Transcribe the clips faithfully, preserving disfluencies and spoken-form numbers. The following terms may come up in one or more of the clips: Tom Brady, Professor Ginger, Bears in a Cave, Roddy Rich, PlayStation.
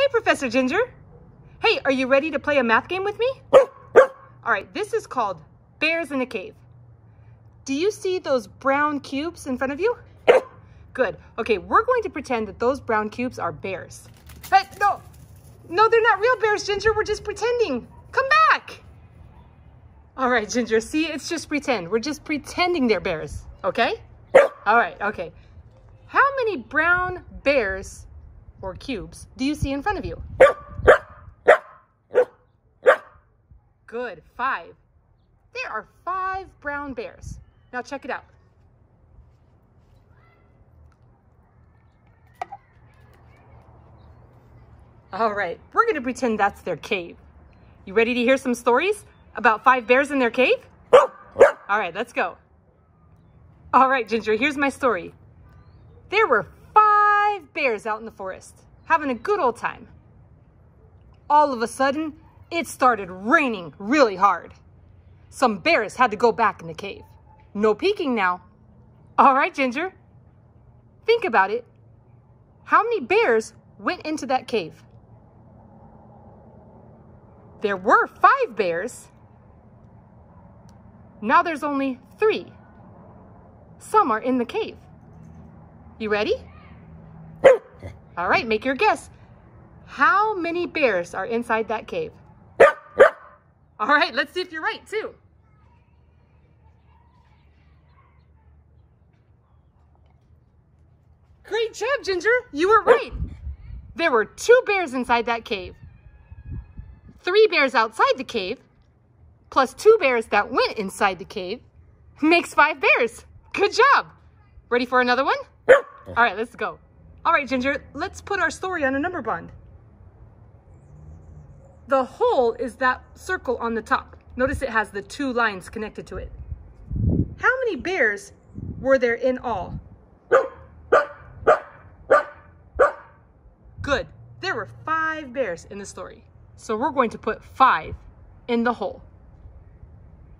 Hey, Professor Ginger. Hey, are you ready to play a math game with me? All right, this is called Bears in a Cave. Do you see those brown cubes in front of you? Good. Okay, we're going to pretend that those brown cubes are bears. Hey, no. No, they're not real bears, Ginger. We're just pretending. Come back. All right, Ginger. See, it's just pretend. We're just pretending they're bears. Okay? All right, okay. How many brown bears or cubes do you see in front of you? Good, five. There are five brown bears. Now check it out. All right, we're gonna pretend that's their cave. You ready to hear some stories about five bears in their cave? All right, let's go. All right, Ginger, here's my story. There were five bears out in the forest, having a good old time. All of a sudden, it started raining really hard. Some bears had to go back in the cave. No peeking now. All right, Ginger, think about it. How many bears went into that cave? There were five bears. Now there's only three. Some are in the cave. You ready? All right, make your guess. How many bears are inside that cave? All right, let's see if you're right too. Great job, Ginger. You were right. There were two bears inside that cave. Three bears outside the cave, plus two bears that went inside the cave, makes five bears. Good job. Ready for another one? All right, let's go. All right, Ginger, let's put our story on a number bond. The hole is that circle on the top. Notice it has the two lines connected to it. How many bears were there in all? Good. There were five bears in the story. So we're going to put five in the hole.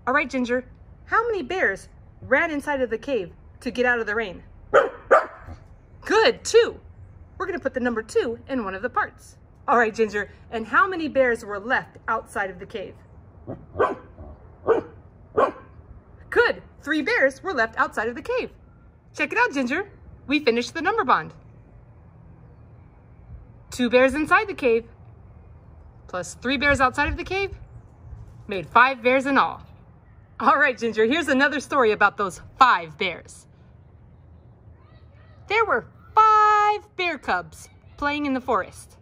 All right, Ginger, how many bears ran inside of the cave to get out of the rain? Good, two. We're gonna put the number two in one of the parts. All right, Ginger, and how many bears were left outside of the cave? Good, three bears were left outside of the cave. Check it out, Ginger. We finished the number bond. Two bears inside the cave, plus three bears outside of the cave, made five bears in all. All right, Ginger, here's another story about those five bears. There were five bear cubs playing in the forest.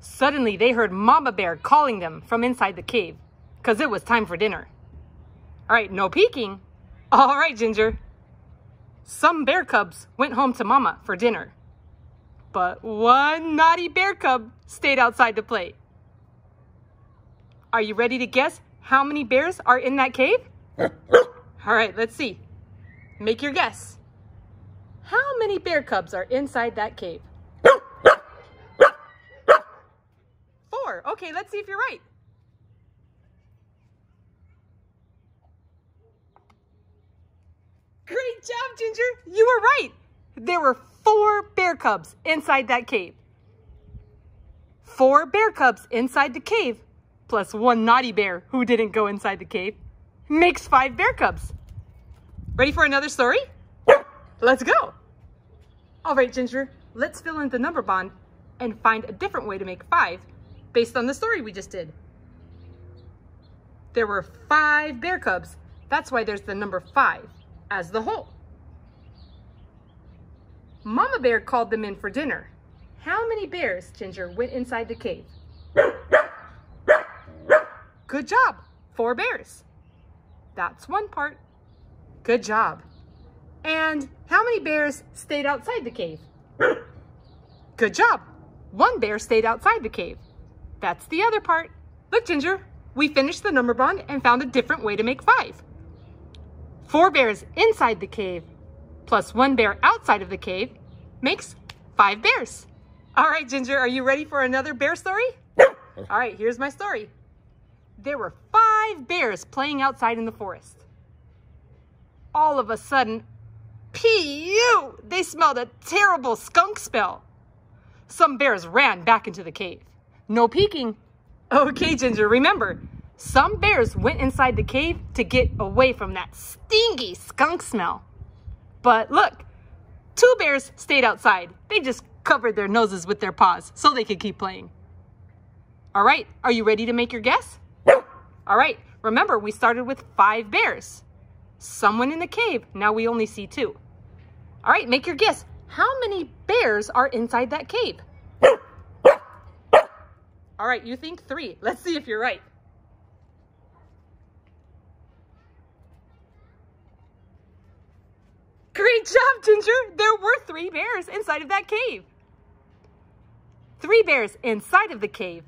Suddenly, they heard Mama Bear calling them from inside the cave because it was time for dinner. All right, no peeking. All right, Ginger. Some bear cubs went home to Mama for dinner, but one naughty bear cub stayed outside to play. Are you ready to guess how many bears are in that cave? All right, let's see. Make your guess. How many bear cubs are inside that cave? Four. Okay, let's see if you're right. Great job, Ginger. You were right. There were four bear cubs inside that cave. Four bear cubs inside the cave, plus one naughty bear who didn't go inside the cave, makes five bear cubs. Ready for another story? Let's go. All right, Ginger, let's fill in the number bond and find a different way to make five based on the story we just did. There were five bear cubs. That's why there's the number five as the whole. Mama Bear called them in for dinner. How many bears, Ginger, went inside the cave? Good job. Four bears. That's one part. Good job. And how many bears stayed outside the cave? Good job. One bear stayed outside the cave. That's the other part. Look, Ginger, we finished the number bond and found a different way to make five. Four bears inside the cave plus one bear outside of the cave makes five bears. All right, Ginger, are you ready for another bear story? All right, here's my story. There were five bears playing outside in the forest. All of a sudden, P U! They smelled a terrible skunk smell. Some bears ran back into the cave. No peeking. Okay, Ginger, remember, some bears went inside the cave to get away from that stinky skunk smell. But look, two bears stayed outside. They just covered their noses with their paws so they could keep playing. All right, are you ready to make your guess? All right, remember, we started with five bears. Someone in the cave, now we only see two. All right, make your guess. How many bears are inside that cave? All right, you think three. Let's see if you're right. Great job, Ginger. There were three bears inside of that cave. Three bears inside of the cave,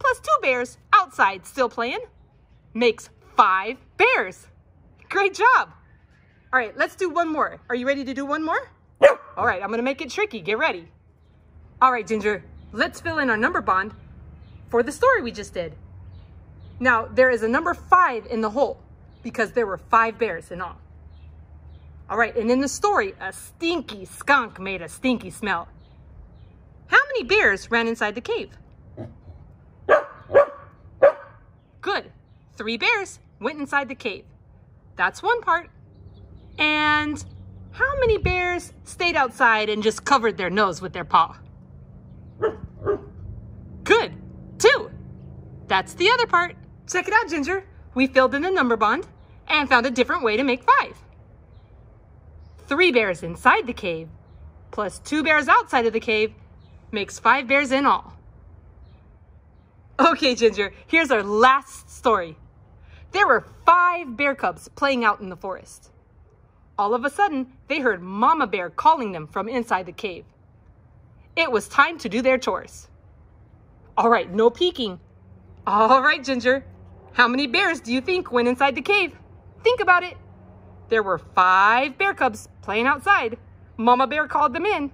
plus two bears outside still playing, makes five bears. Great job. All right, let's do one more. Are you ready to do one more? All right, I'm going to make it tricky. Get ready. All right, Ginger, let's fill in our number bond for the story we just did. Now, there is a number five in the hole because there were five bears in all. All right, and in the story, a stinky skunk made a stinky smell. How many bears ran inside the cave? Good. Three bears went inside the cave. That's one part. And how many bears stayed outside and just covered their nose with their paw? Good. Two. That's the other part. Check it out, Ginger. We filled in a number bond and found a different way to make five. Three bears inside the cave plus two bears outside of the cave makes five bears in all. Okay, Ginger, here's our last story. There were five bear cubs playing out in the forest. All of a sudden, they heard Mama Bear calling them from inside the cave. It was time to do their chores. All right, no peeking. All right, Ginger, how many bears do you think went inside the cave? Think about it. There were five bear cubs playing outside. Mama Bear called them in,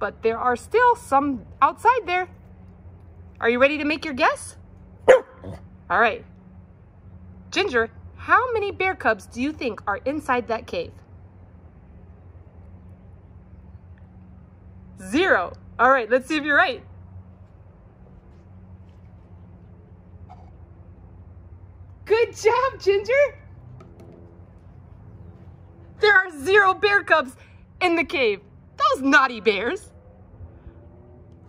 but there are still some outside there. Are you ready to make your guess? All right. Ginger, how many bear cubs do you think are inside that cave? Zero. All right, let's see if you're right. Good job, Ginger. There are zero bear cubs in the cave. Those naughty bears.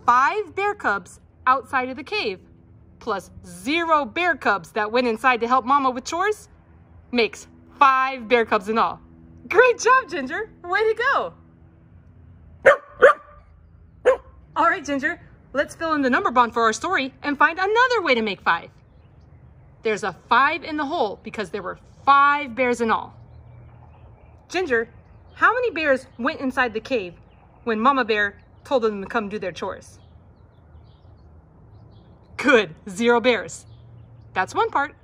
Five bear cubs outside of the cave, plus zero bear cubs that went inside to help Mama with chores, makes five bear cubs in all. Great job, Ginger. Way to go. All right, Ginger, let's fill in the number bond for our story and find another way to make five. There's a five in the hole because there were five bears in all. Ginger, how many bears went inside the cave when Mama Bear told them to come do their chores? Good, zero bears. That's one part.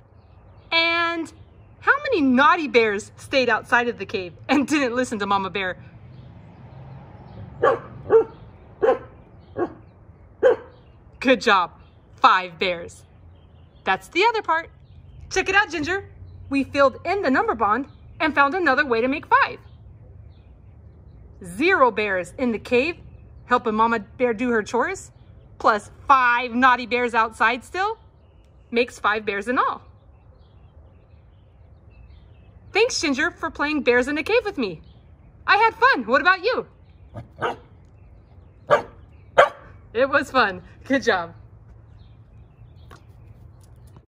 And how many naughty bears stayed outside of the cave and didn't listen to Mama Bear? Good job, five bears. That's the other part. Check it out, Ginger. We filled in the number bond and found another way to make five. Zero bears in the cave helping Mama Bear do her chores, plus five naughty bears outside still, makes five bears in all. Thanks, Ginger, for playing Bears in a Cave with me. I had fun. What about you? It was fun. Good job.